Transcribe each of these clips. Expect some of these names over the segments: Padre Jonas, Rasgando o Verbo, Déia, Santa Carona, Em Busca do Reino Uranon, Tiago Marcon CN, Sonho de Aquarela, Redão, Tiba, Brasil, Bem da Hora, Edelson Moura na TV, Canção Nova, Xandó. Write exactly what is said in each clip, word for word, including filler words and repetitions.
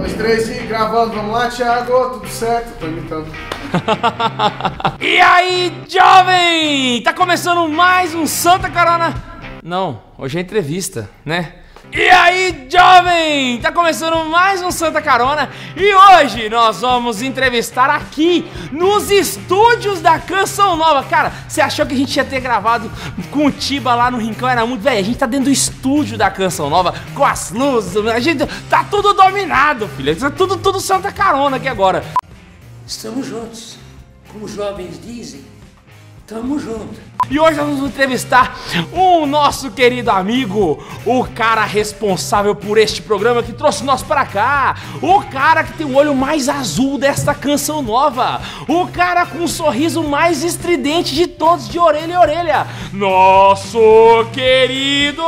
Dois, três e gravando. Vamos lá, Tiago. Tudo certo? Tô imitando. E aí, jovem? Tá começando mais um Santa Carona. Não, hoje é entrevista, né? E aí, jovem? Tá começando mais um Santa Carona e hoje nós vamos entrevistar aqui nos estúdios da Canção Nova. Cara, você achou que a gente ia ter gravado com o Tiba lá no Rincão? Era muito... Velho, a gente tá dentro do estúdio da Canção Nova, com as luzes, a gente tá tudo dominado, filho. Tá tudo, tudo Santa Carona aqui agora. Estamos juntos, como os jovens dizem, tamo junto. E hoje nós vamos entrevistar o nosso querido amigo, o cara responsável por este programa que trouxe nós para cá, o cara que tem o olho mais azul desta Canção Nova, o cara com o sorriso mais estridente de todos, de orelha a orelha, nosso querido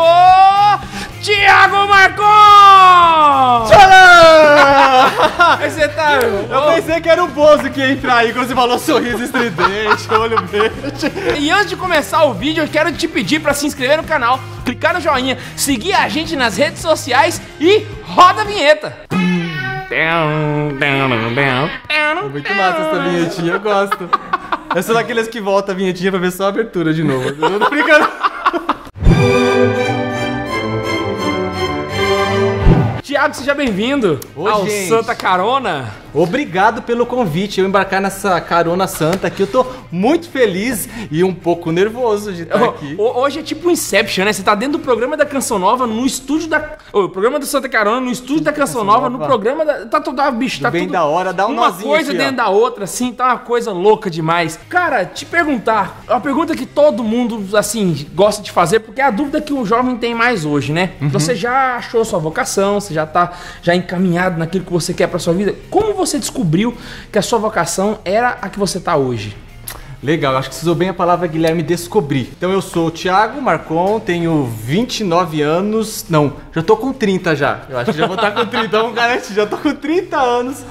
Tiago Marcon! Tcharam! Você tá... Eu pensei que era o Bozo que ia entrar aí quando você falou sorriso estridente, olho verde. E antes de começar o vídeo, eu quero te pedir para se inscrever no canal, clicar no joinha, seguir a gente nas redes sociais e roda a vinheta! É muito massa essa vinhetinha, eu gosto. Eu sou daqueles que volta a vinhetinha pra ver só a abertura de novo. Eu tô brincando. Tiago, seja bem-vindo ao gente. Santa Carona. Obrigado pelo convite, eu embarcar nessa carona santa aqui. Eu tô muito feliz e um pouco nervoso de estar aqui. Hoje é tipo Inception, né? Você tá dentro do programa da Canção Nova, no estúdio da... O programa do Santa Carona, no estúdio da Canção Nova, no programa da... Tá tudo, bicho, tá tudo... Bem da hora, dá um nozinho aqui, ó. Uma coisa dentro da outra, assim, tá uma coisa louca demais. Cara, te perguntar, uma pergunta que todo mundo, assim, gosta de fazer, porque é a dúvida que o jovem tem mais hoje, né? Uhum. Você já achou sua vocação, você já já tá já encaminhado naquilo que você quer pra sua vida. Como você descobriu que a sua vocação era a que você tá hoje? Legal, acho que você usou bem a palavra, Guilherme, descobrir. Então eu sou o Tiago Marcon, tenho vinte e nove anos, não, já tô com trinta já. Eu acho que já vou estar com trinta, então, garante, já tô com trinta anos.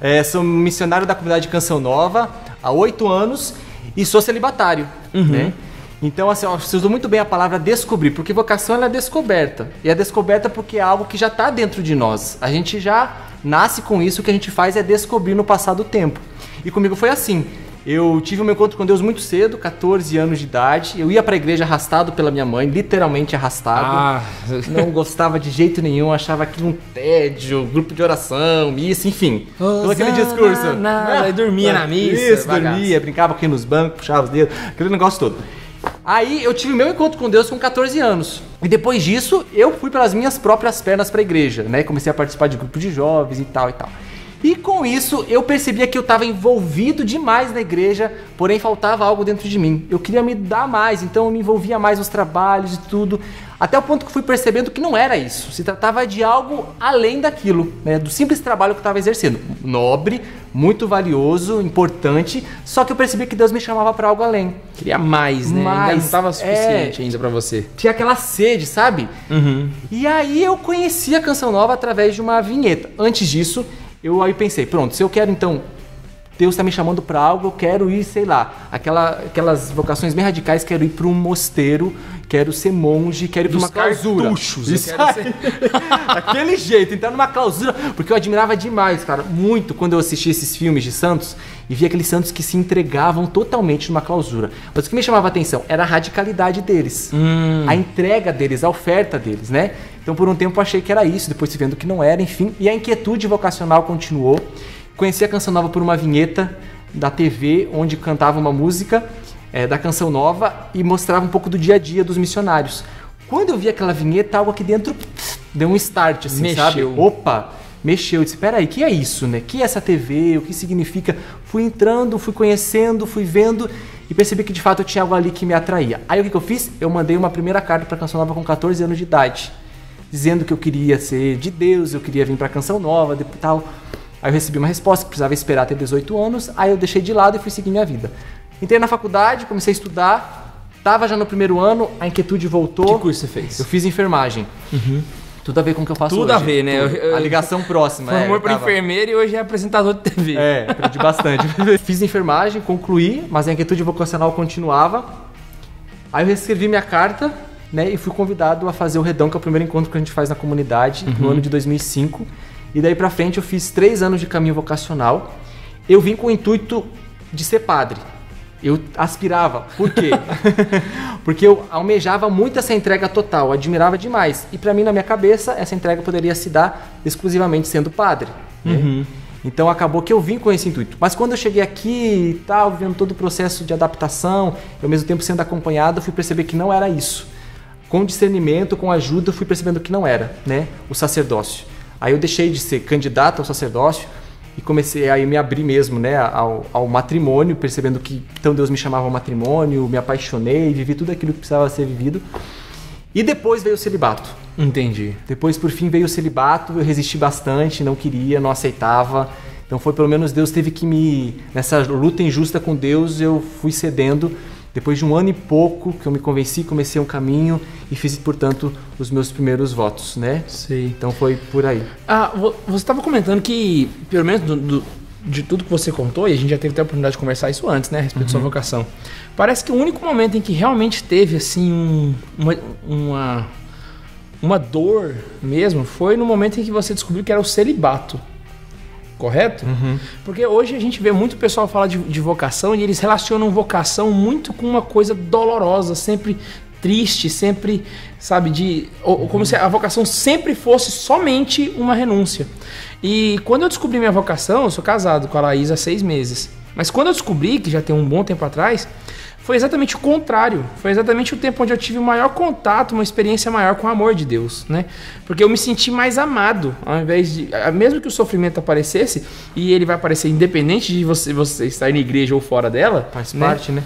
É, sou missionário da comunidade Canção Nova há oito anos e sou celibatário, uhum. né? Então, assim, você usou muito bem a palavra descobrir, porque vocação ela é descoberta. E é descoberta porque é algo que já está dentro de nós. A gente já nasce com isso, o que a gente faz é descobrir no passado tempo. E comigo foi assim. Eu tive um encontro com Deus muito cedo, quatorze anos de idade. Eu ia para a igreja arrastado pela minha mãe, literalmente arrastado. Ah. Não gostava de jeito nenhum, achava aquilo um tédio, grupo de oração, missa, enfim. Todo aquele discurso. Ah, dormia na missa. Isso, bagaço. Dormia, brincava aqui nos bancos, puxava os dedos, aquele negócio todo. Aí eu tive meu encontro com Deus com quatorze anos. E depois disso, eu fui pelas minhas próprias pernas para a igreja, né? Comecei a participar de grupo de jovens e tal e tal. E com isso, eu percebia que eu estava envolvido demais na igreja, porém faltava algo dentro de mim. Eu queria me dar mais, então eu me envolvia mais nos trabalhos e tudo. Até o ponto que fui percebendo que não era isso. Se tratava de algo além daquilo, né? Do simples trabalho que eu estava exercendo. Nobre, muito valioso, importante. Só que eu percebi que Deus me chamava para algo além. Queria mais, né? Mas, ainda não estava suficiente é, ainda para você. Tinha aquela sede, sabe? Uhum. E aí eu conheci a Canção Nova através de uma vinheta. Antes disso, eu aí pensei, pronto, se eu quero então... Deus está me chamando para algo, eu quero ir, sei lá, aquela, aquelas vocações bem radicais, quero ir para um mosteiro, quero ser monge, quero ir para uma clausura. Cartuchos, isso eu quero ser... Daquele jeito, entrar numa clausura, porque eu admirava demais, cara, muito quando eu assistia esses filmes de santos e via aqueles santos que se entregavam totalmente numa clausura. Mas o que me chamava a atenção era a radicalidade deles, hum. a entrega deles, a oferta deles, né? Então por um tempo eu achei que era isso, depois se vendo que não era, enfim, e a inquietude vocacional continuou. Conheci a Canção Nova por uma vinheta da T V, onde cantava uma música é, da Canção Nova e mostrava um pouco do dia a dia dos missionários. Quando eu vi aquela vinheta, algo aqui dentro deu um start, assim, mexeu. Sabe? Opa, mexeu. Eu disse, peraí, que é isso, né? Que é essa T V? O que significa? Fui entrando, fui conhecendo, fui vendo e percebi que, de fato, eu tinha algo ali que me atraía. Aí o que, que eu fiz? Eu mandei uma primeira carta para a Canção Nova com quatorze anos de idade, dizendo que eu queria ser de Deus, eu queria vir para a Canção Nova e tal... Aí eu recebi uma resposta que precisava esperar até dezoito anos, aí eu deixei de lado e fui seguir minha vida. Entrei na faculdade, comecei a estudar, tava já no primeiro ano, a inquietude voltou. Que curso você fez? Eu fiz enfermagem. Uhum. Tudo a ver com o que eu faço Tudo hoje. Tudo a ver, né? Eu, eu, a ligação próxima. Formou é, para tava... enfermeiro e hoje é apresentador de T V. É, aprendi bastante. Fiz enfermagem, concluí, mas a inquietude vocacional continuava. Aí eu reescrevi minha carta, né, e fui convidado a fazer o Redão, que é o primeiro encontro que a gente faz na comunidade, uhum. no ano de dois mil e cinco. E daí pra frente eu fiz três anos de caminho vocacional. Eu vim com o intuito de ser padre. Eu aspirava. Por quê? Porque eu almejava muito essa entrega total, eu admirava demais. E pra mim, na minha cabeça, essa entrega poderia se dar exclusivamente sendo padre. Uhum. Né? Então acabou que eu vim com esse intuito. Mas quando eu cheguei aqui e tal, vendo todo o processo de adaptação, ao mesmo tempo sendo acompanhado, eu fui perceber que não era isso. Com discernimento, com ajuda, eu fui percebendo que não era, né, o sacerdócio. Aí eu deixei de ser candidato ao sacerdócio e comecei a me abrir mesmo, né, ao, ao matrimônio, percebendo que então Deus me chamava ao matrimônio, me apaixonei, vivi tudo aquilo que precisava ser vivido. E depois veio o celibato. Entendi. Depois, por fim, veio o celibato, eu resisti bastante, não queria, não aceitava. Então foi, pelo menos, Deus teve que me... Nessa luta injusta com Deus, eu fui cedendo. Depois de um ano e pouco que eu me convenci, comecei um caminho e fiz, portanto, os meus primeiros votos, né? Sim. Então foi por aí. Ah, você estava comentando que, pelo menos do, do, de tudo que você contou, e a gente já teve até a oportunidade de conversar isso antes, né? A respeito uhum. da sua vocação. Parece que o único momento em que realmente teve, assim, um, uma, uma, uma dor mesmo foi no momento em que você descobriu que era o celibato. Correto? Uhum. Porque hoje a gente vê muito pessoal falar de, de vocação e eles relacionam vocação muito com uma coisa dolorosa, sempre triste, sempre, sabe, de ou, uhum. como se a vocação sempre fosse somente uma renúncia. E quando eu descobri minha vocação, eu sou casado com a Laís há seis meses, mas quando eu descobri, que já tem um bom tempo atrás, foi exatamente o contrário. Foi exatamente o tempo onde eu tive o maior contato, uma experiência maior com o amor de Deus, né? Porque eu me senti mais amado, ao invés de... Mesmo que o sofrimento aparecesse, e ele vai aparecer independente de você, você estar na igreja ou fora dela... Faz parte, né?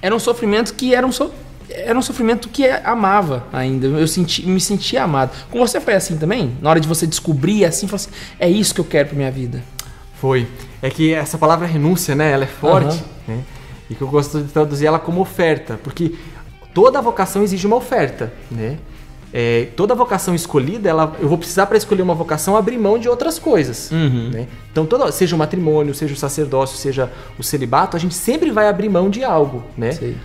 Era um sofrimento que era um, so, era um sofrimento que amava ainda. Eu senti, me sentia amado. Com você foi assim também? Na hora de você descobrir, assim, falar assim, é isso que eu quero pra minha vida? Foi. É que essa palavra renúncia, né? Ela é forte, uhum. né? E que eu gosto de traduzir ela como oferta, porque toda vocação exige uma oferta, né? É, toda vocação escolhida, ela, eu vou precisar para escolher uma vocação abrir mão de outras coisas, uhum. né? Então, toda, seja o matrimônio, seja o sacerdócio, seja o celibato, a gente sempre vai abrir mão de algo, né? Sei.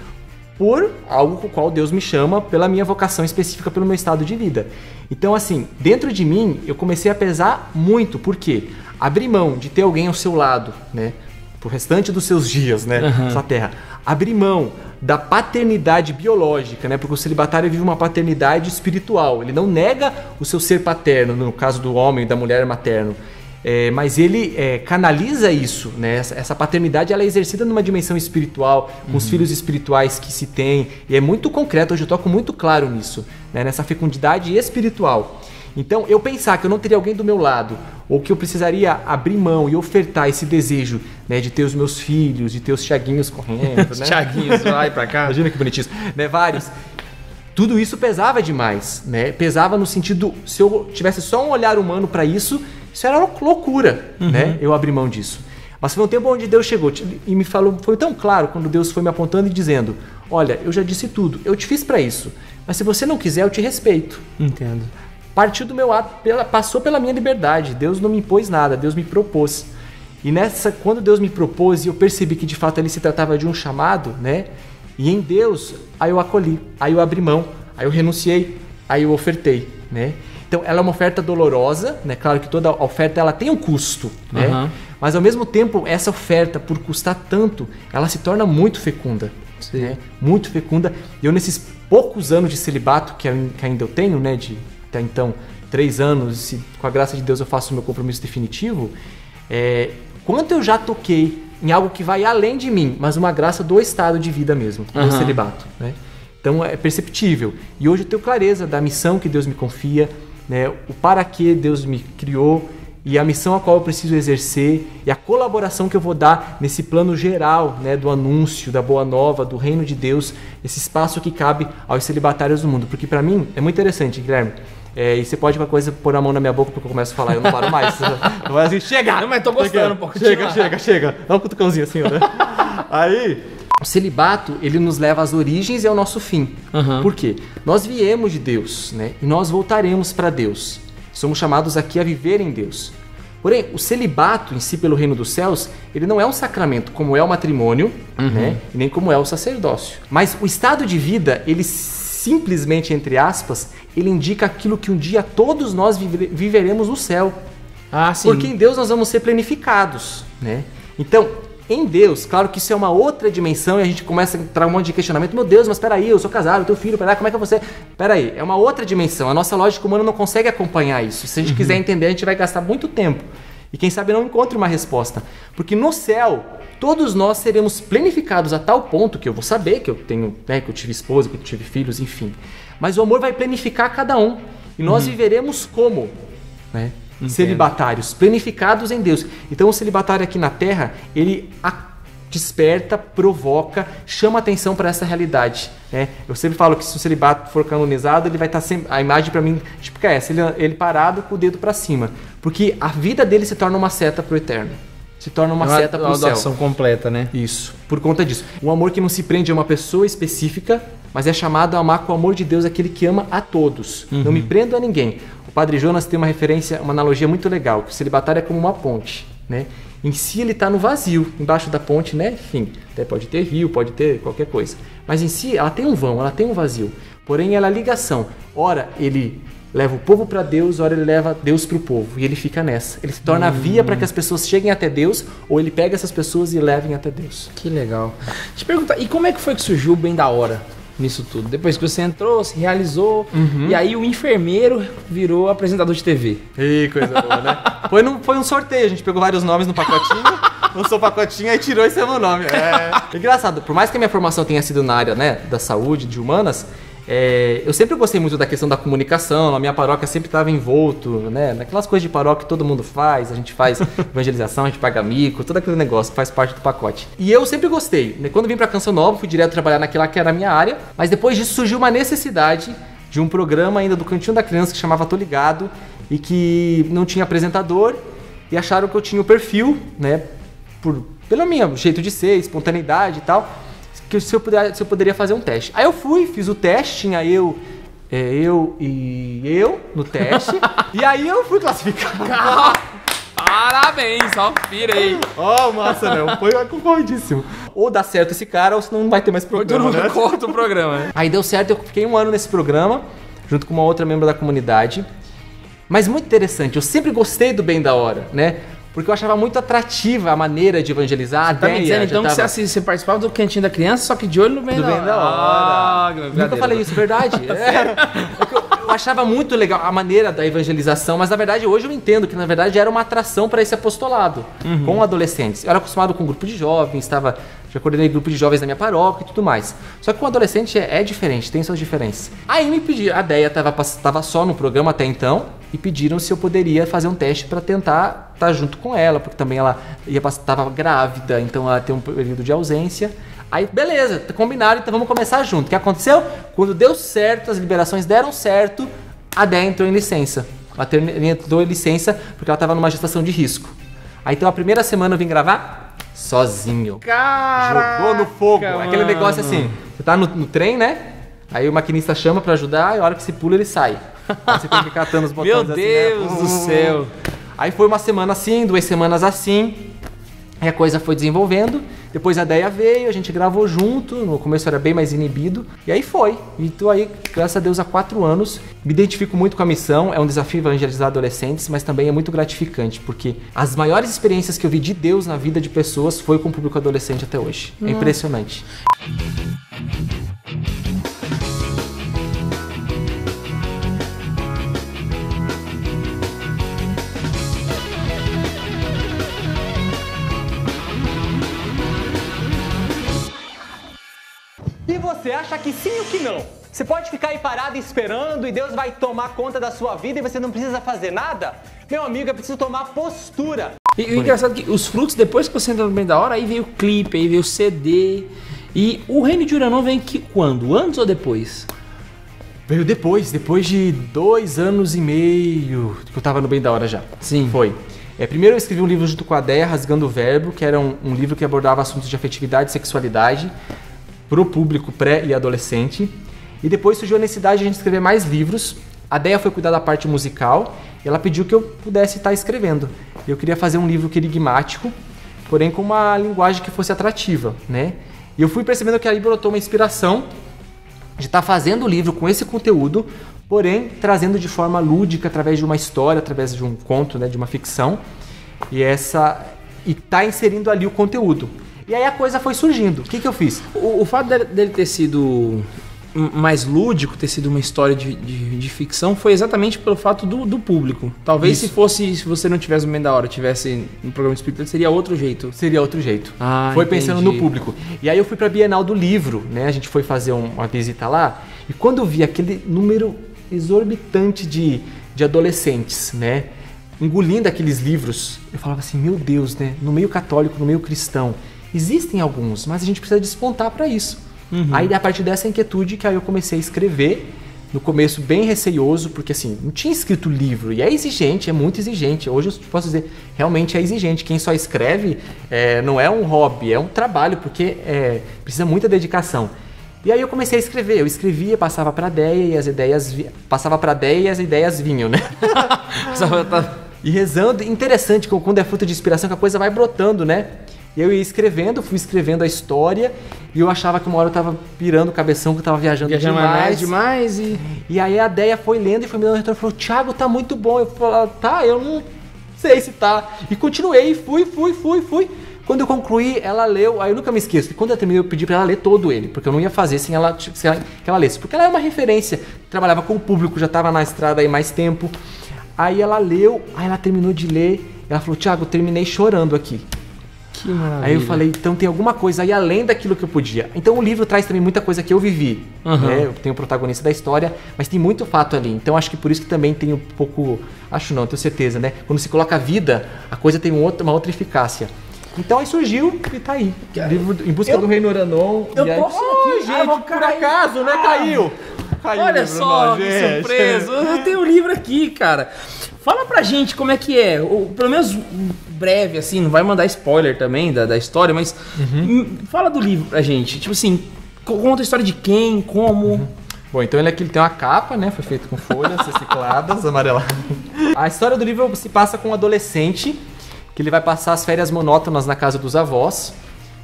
Por algo com o qual Deus me chama, pela minha vocação específica, pelo meu estado de vida. Então, assim, dentro de mim, eu comecei a pesar muito, porque abrir mão de ter alguém ao seu lado, né? Pro restante dos seus dias, né? Uhum. Essa terra. Abrir mão da paternidade biológica, né? Porque o celibatário vive uma paternidade espiritual. Ele não nega o seu ser paterno, no caso do homem e da mulher materno. É, mas ele é, canaliza isso, né? Essa, essa paternidade, ela é exercida numa dimensão espiritual, com uhum. os filhos espirituais que se tem. E é muito concreto, hoje eu toco muito claro nisso, né? Nessa fecundidade espiritual. Então, eu pensar que eu não teria alguém do meu lado, ou que eu precisaria abrir mão e ofertar esse desejo, né, de ter os meus filhos, de ter os Tiaguinhos correndo, os né? Tiaguinhos, vai pra cá. Imagina que bonitinho. Né, vários. Tudo isso pesava demais, né? Pesava no sentido, se eu tivesse só um olhar humano pra isso, isso era uma loucura, uhum. né? Eu abrir mão disso. Mas foi um tempo onde Deus chegou e me falou, foi tão claro quando Deus foi me apontando e dizendo, olha, eu já disse tudo, eu te fiz pra isso, mas se você não quiser, eu te respeito. Entendo. Partiu do meu ato, pela, passou pela minha liberdade. Deus não me impôs nada, Deus me propôs. E nessa, quando Deus me propôs e eu percebi que de fato ele se tratava de um chamado, né? E em Deus, aí eu acolhi, aí eu abri mão, aí eu renunciei, aí eu ofertei, né? Então ela é uma oferta dolorosa, né? Claro que toda oferta ela tem um custo, né? Uhum. Mas ao mesmo tempo, essa oferta, por custar tanto, ela se torna muito fecunda. Sim. Né? Muito fecunda. E eu, nesses poucos anos de celibato que ainda eu tenho, né? De, até então, três anos, e com a graça de Deus eu faço o meu compromisso definitivo, é, quanto eu já toquei em algo que vai além de mim, mas uma graça do estado de vida mesmo, do uhum. celibato, né? Então é perceptível. E hoje eu tenho clareza da missão que Deus me confia, né? O para que Deus me criou e a missão a qual eu preciso exercer e a colaboração que eu vou dar nesse plano geral, né, do anúncio, da boa nova, do reino de Deus, esse espaço que cabe aos celibatários do mundo. Porque para mim é muito interessante, Guilherme. É, e você pode uma coisa pôr a mão na minha boca porque eu começo a falar, eu não paro mais. Não é assim, chega! Não, mas tô gostando chega, um pouco. Chega, chega, chega. Dá um cutucãozinho assim, né? Aí, o celibato, ele nos leva às origens e ao nosso fim. Uhum. Por quê? Nós viemos de Deus, né? E nós voltaremos para Deus. Somos chamados aqui a viver em Deus. Porém, o celibato em si pelo reino dos céus, ele não é um sacramento como é o matrimônio, uhum. né? E nem como é o sacerdócio. Mas o estado de vida, ele simplesmente, entre aspas, ele indica aquilo que um dia todos nós vive- viveremos no céu. Ah, sim. Porque em Deus nós vamos ser plenificados, né? Então, em Deus, claro que isso é uma outra dimensão e a gente começa a entrar um monte de questionamento. Meu Deus, mas peraí, eu sou casado, eu tenho filho, peraí, como é que você... Peraí, é uma outra dimensão. A nossa lógica humana não consegue acompanhar isso. Se a gente uhum. quiser entender, a gente vai gastar muito tempo. E quem sabe não encontre uma resposta. Porque no céu, todos nós seremos plenificados a tal ponto que eu vou saber que eu tenho, né, que eu tive esposa, que eu tive filhos, enfim. Mas o amor vai plenificar cada um. E nós uhum. viveremos como, né? Entendo. Celibatários, plenificados em Deus. Então o celibatário aqui na Terra, ele desperta, provoca, chama atenção para essa realidade, né? Eu sempre falo que se o celibato for canonizado, ele vai estar sempre... A imagem para mim, tipo, que é essa, ele, ele parado com o dedo para cima. Porque a vida dele se torna uma seta para o eterno. Se torna uma, uma seta para o céu. Uma adoção completa, né? Isso, por conta disso. Um amor que não se prende a uma pessoa específica, mas é chamado a amar com o amor de Deus, aquele que ama a todos. Uhum. Não me prendo a ninguém. O Padre Jonas tem uma referência, uma analogia muito legal, que o celibatário é como uma ponte, né? Em si ele está no vazio, embaixo da ponte, né? Enfim, até pode ter rio, pode ter qualquer coisa. Mas em si ela tem um vão, ela tem um vazio. Porém ela é a ligação. Ora, ele... leva o povo para Deus, ora ele leva Deus para o povo. E ele fica nessa. Ele se torna hum. a via para que as pessoas cheguem até Deus, ou ele pega essas pessoas e levem até Deus. Que legal. Te perguntar, e como é que foi que surgiu o Bem da Hora nisso tudo? Depois que você entrou, se realizou, uhum. e aí o enfermeiro virou apresentador de T V. Ih, coisa boa, né? Foi, num, foi um sorteio, a gente pegou vários nomes no pacotinho. Lançou o pacotinho e tirou esse meu nome. É. Engraçado, por mais que a minha formação tenha sido na área, né, da saúde, de humanas, é, eu sempre gostei muito da questão da comunicação. A minha paróquia sempre estava envolto, né, naquelas coisas de paróquia que todo mundo faz. A gente faz evangelização, a gente paga mico, todo aquele negócio, faz parte do pacote. E eu sempre gostei, né? Quando vim para Canção Nova, fui direto trabalhar naquela que era a minha área. Mas depois disso surgiu uma necessidade de um programa ainda do Cantinho da Criança que chamava Tô Ligado, e que não tinha apresentador. E acharam que eu tinha o perfil, né, por, pelo meu jeito de ser, espontaneidade e tal, que se eu, puder, se eu poderia fazer um teste. Aí eu fui, fiz o teste, tinha eu, é, eu e eu no teste, e aí eu fui classificado. Parabéns, ó, pirei. Oh, massa, não, foi concorridíssimo. Ou dá certo esse cara, ou senão não vai ter mais programa, né? Corta o programa, né? Aí deu certo, eu fiquei um ano nesse programa, junto com uma outra membro da comunidade. Mas muito interessante, eu sempre gostei do Bem da Hora, né? Porque eu achava muito atrativa a maneira de evangelizar. A tá Déia, me dizendo então tava... que você, assiste, você participava do Cantinho da Criança, só que de olho no Bem da Hora. Ah, eu nunca falei isso, verdade. É. eu, eu achava muito legal a maneira da evangelização, mas na verdade hoje eu entendo que na verdade era uma atração para esse apostolado uhum. com adolescentes. Eu era acostumado com um grupo de jovens, estava, já coordenei grupo de jovens na minha paróquia e tudo mais. Só que com adolescente é, é diferente, tem suas diferenças. Aí me pediram, a Déia estava só no programa até então, e pediram se eu poderia fazer um teste para tentar estar junto com ela, porque também ela estava grávida, então ela tem um período de ausência. Aí, beleza, combinaram, então vamos começar junto. O que aconteceu? Quando deu certo, as liberações deram certo, a Déia entrou em licença. Ela entrou em licença porque ela estava numa gestação de risco. Aí, então, a primeira semana eu vim gravar sozinho. Caraca, jogou no fogo. Mano. Aquele negócio assim, você tá no, no trem, né? Aí o maquinista chama para ajudar e a hora que se pula, ele sai. Aí você tem que ficar catando os botões. Meu Deus assim, né? do céu! Aí foi uma semana assim, duas semanas assim, e a coisa foi desenvolvendo. Depois a Déia veio, a gente gravou junto, no começo era bem mais inibido, e aí foi. Então aí, graças a Deus, há quatro anos, me identifico muito com a missão, é um desafio evangelizar adolescentes, mas também é muito gratificante, porque as maiores experiências que eu vi de Deus na vida de pessoas foi com o público adolescente até hoje. Hum. É impressionante. Você acha que sim ou que não? Você pode ficar aí parado esperando e Deus vai tomar conta da sua vida e você não precisa fazer nada? Meu amigo, é preciso tomar postura. E o engraçado é que os frutos, depois que você entra no Bem da Hora, aí veio o clipe, aí veio o C D. E o Reino de Uranon vem que quando? Antes ou depois? Veio depois, depois de dois anos e meio que eu tava no Bem da Hora já. Sim. Foi. É, primeiro eu escrevi um livro junto com a Déia, Rasgando o Verbo, que era um, um livro que abordava assuntos de afetividade e sexualidade para o público pré e adolescente. E depois surgiu a necessidade de a gente escrever mais livros. A Déia foi cuidar da parte musical e ela pediu que eu pudesse estar escrevendo. Eu queria fazer um livro querigmático, porém com uma linguagem que fosse atrativa, né? E eu fui percebendo que ali brotou uma inspiração de estar fazendo o livro com esse conteúdo, porém trazendo de forma lúdica, através de uma história, através de um conto, né, de uma ficção, e essa e tá inserindo ali o conteúdo. E aí a coisa foi surgindo. O que que eu fiz? O, o fato dele ter sido mais lúdico, ter sido uma história de, de, de ficção, foi exatamente pelo fato do, do público. Talvez isso. se fosse, se você não tivesse no Bem da Hora, tivesse no programa espírita, seria outro jeito. Seria outro jeito. Ah, foi entendi. Pensando no público. E aí eu fui para a Bienal do Livro, né? A gente foi fazer um, uma visita lá, e quando eu vi aquele número exorbitante de, de adolescentes, né, engolindo aqueles livros, eu falava assim, meu Deus, né? No meio católico, no meio cristão, existem alguns, mas a gente precisa despontar para isso. Uhum. Aí, a partir dessa inquietude, que aí eu comecei a escrever, no começo bem receioso, porque assim, não tinha escrito livro, e é exigente, é muito exigente. Hoje eu posso dizer, realmente é exigente. Quem só escreve é, não é um hobby, é um trabalho, porque é, precisa muita dedicação. E aí eu comecei a escrever, eu escrevia, passava para a Déia e as ideias vi... passava para a Déia e as ideias vinham, né? E rezando, interessante, quando é fruto de inspiração, que a coisa vai brotando, né? E eu ia escrevendo, fui escrevendo a história, e eu achava que uma hora eu tava pirando o cabeção, que eu tava viajando, viajando demais. demais e... e aí a Déia foi lendo e foi me dando um retorno, falou, Tiago, tá muito bom. Eu falei, tá, eu não sei se tá. E continuei, fui, fui, fui, fui. Quando eu concluí, ela leu, aí eu nunca me esqueço, que quando eu terminei eu pedi pra ela ler todo ele, porque eu não ia fazer sem ela, sem ela que ela lesse, porque ela é uma referência, trabalhava com o público, já tava na estrada aí mais tempo. Aí ela leu, aí ela terminou de ler, ela falou, Tiago, eu terminei chorando aqui. Que maravilha. Aí eu falei, então tem alguma coisa aí além daquilo que eu podia. Então o livro traz também muita coisa que eu vivi. Uhum. Né? Eu tenho o protagonista da história, mas tem muito fato ali. Então acho que por isso que também tem um pouco... Acho não, tenho certeza, né? Quando se coloca a vida, a coisa tem um outro, uma outra eficácia. Então aí surgiu e tá aí. Livro Em Busca eu, do Reino Uranon. Eu e aí, posso oh, aqui, gente, por cair. acaso, né? Ah. Caiu. Caiu. Olha só, que surpresa. Eu tenho o um livro aqui, cara. Fala pra gente como é que é, ou pelo menos breve, assim, não vai mandar spoiler também da, da história, mas uhum. fala do livro pra gente, tipo assim, conta a história de quem, como... Uhum. Bom, então ele aqui ele tem uma capa, né, foi feito com folhas recicladas, amareladas. A história do livro se passa com um adolescente, que ele vai passar as férias monótonas na casa dos avós,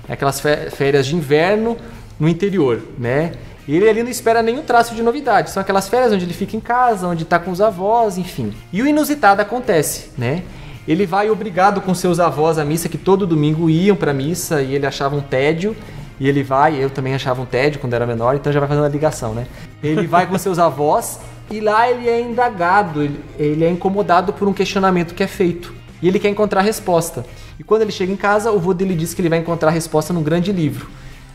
aquelas férias de inverno no interior, né? E ele ali não espera nenhum traço de novidade. São aquelas férias onde ele fica em casa, onde está com os avós, enfim. E o inusitado acontece, né? Ele vai obrigado com seus avós à missa, que todo domingo iam para missa e ele achava um tédio. E ele vai, eu também achava um tédio quando era menor, então já vai fazendo a ligação, né? Ele vai com seus avós e lá ele é indagado, ele, ele é incomodado por um questionamento que é feito. E ele quer encontrar a resposta. E quando ele chega em casa, o vô dele diz que ele vai encontrar a resposta num grande livro.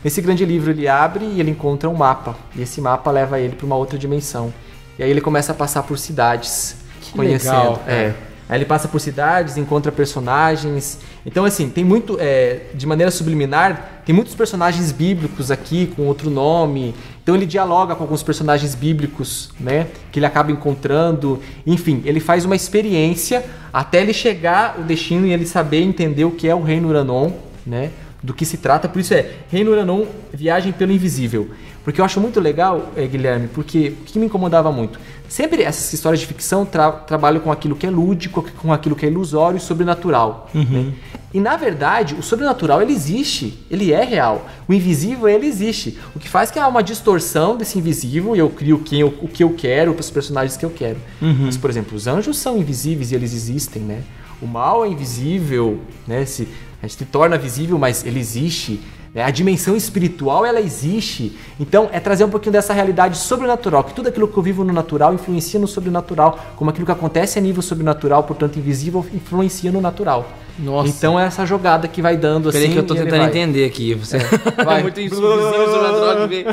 Esse grande livro ele abre e ele encontra um mapa. E esse mapa leva ele para uma outra dimensão. E aí ele começa a passar por cidades. Que conhecendo. Legal, é. Aí ele passa por cidades, encontra personagens. Então assim, tem muito, é, de maneira subliminar, tem muitos personagens bíblicos aqui com outro nome. Então ele dialoga com alguns personagens bíblicos, né? Que ele acaba encontrando. Enfim, ele faz uma experiência até ele chegar ao destino e ele saber entender o que é o Reino Uranon, né? Do que se trata, por isso é Reino Uranon, Viagem pelo Invisível. Porque eu acho muito legal, eh, Guilherme, porque o que me incomodava muito? Sempre essas histórias de ficção tra trabalham com aquilo que é lúdico, com aquilo que é ilusório e sobrenatural. Uhum. Né? E na verdade, o sobrenatural ele existe, ele é real. O invisível ele existe. O que faz que há uma distorção desse invisível e eu crio quem eu, o que eu quero para os personagens que eu quero. Uhum. Mas, por exemplo, os anjos são invisíveis e eles existem, né? O mal é invisível, né? Se, a gente se torna visível, mas ele existe. Né? A dimensão espiritual, ela existe. Então, é trazer um pouquinho dessa realidade sobrenatural, que tudo aquilo que eu vivo no natural influencia no sobrenatural, como aquilo que acontece a nível sobrenatural, portanto, invisível, influencia no natural. Nossa. Então, é essa jogada que vai dando, Pera assim... Peraí que eu tô tentando entender aqui. Você é. Vai. Muito invisível, sobrenatural que vem.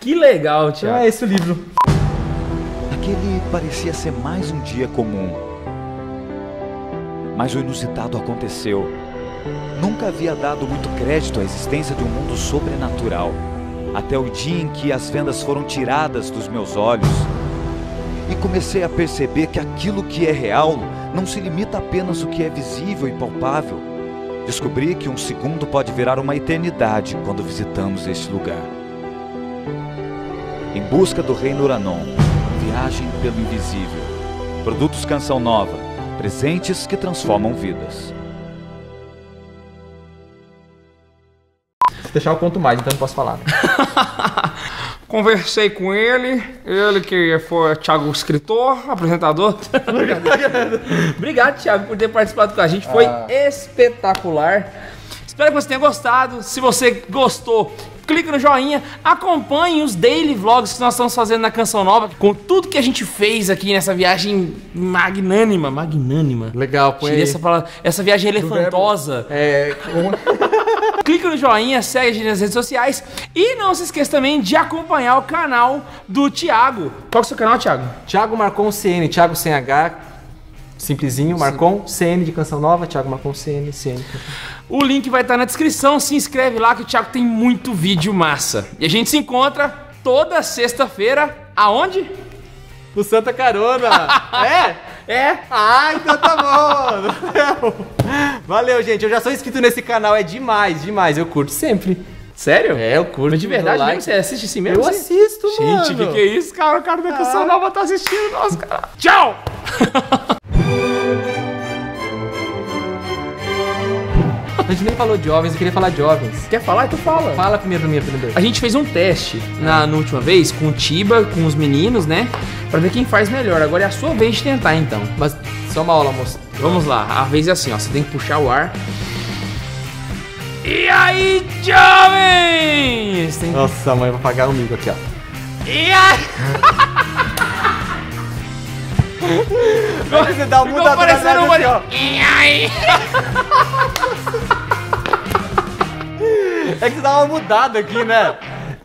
Que legal, Tiago. Ah, é esse o livro. Aquele parecia ser mais um dia comum. Mas o inusitado aconteceu. Nunca havia dado muito crédito à existência de um mundo sobrenatural, até o dia em que as vendas foram tiradas dos meus olhos e comecei a perceber que aquilo que é real não se limita apenas ao que é visível e palpável. Descobri que um segundo pode virar uma eternidade quando visitamos este lugar. Em Busca do Reino Uranon, Viagem pelo Invisível. Produtos Canção Nova, presentes que transformam vidas. Deixar eu conto mais, então não posso falar. Conversei com ele, ele que foi Tiago, escritor, apresentador. Obrigado, Tiago, por ter participado com a gente, foi ah. espetacular. Espero que você tenha gostado. Se você gostou, clica no joinha, acompanhe os daily vlogs que nós estamos fazendo na Canção Nova, com tudo que a gente fez aqui nessa viagem magnânima, magnânima. Legal, põe aí. Essa palavra, essa viagem elefantosa. É... Clica no joinha, segue a gente nas redes sociais e não se esqueça também de acompanhar o canal do Tiago. Qual é o seu canal, Tiago? Tiago Marcon C N, Tiago sem H. Simplesinho, Marcon, C N de Canção Nova, Tiago Marcon, C N, C N. O link vai estar na descrição, se inscreve lá que o Tiago tem muito vídeo massa. E a gente se encontra toda sexta-feira, aonde? No Santa Carona. É? É? Ah, então tá bom. Valeu, gente, eu já sou inscrito nesse canal, é demais, demais, eu curto sempre. Sério? É, eu curto. Mas de verdade, like. Você assiste assim mesmo? Eu assim? assisto, gente, mano. Gente, que que é isso, cara? O cara da Canção Nova tá assistindo, nossa, cara. Tchau! A gente nem falou de jovens, eu queria falar de jovens. Quer falar? Então fala. Fala primeiro, primeiro, primeiro. A gente fez um teste na, na última vez com o Tiba, com os meninos, né? Pra ver quem faz melhor. Agora é a sua vez de tentar, então. Mas só uma aula, moço. Vamos lá. A vez é assim, ó. Você tem que puxar o ar. E aí, jovens? Tem... Nossa, a mãe vai pagar um mico aqui, ó. E aí... Você dá uma mudada na cara, uma... assim, ó. E aí... É que você dá uma mudada aqui, né?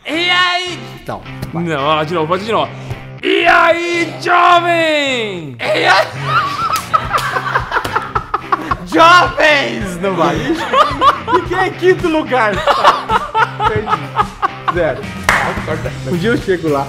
E aí... Então, vai. Não, de novo, pode de novo. E aí, jovem? E aí... Jovens! Não vai. Fiquei em quinto lugar. Perdi. Zero. Um dia eu chego lá.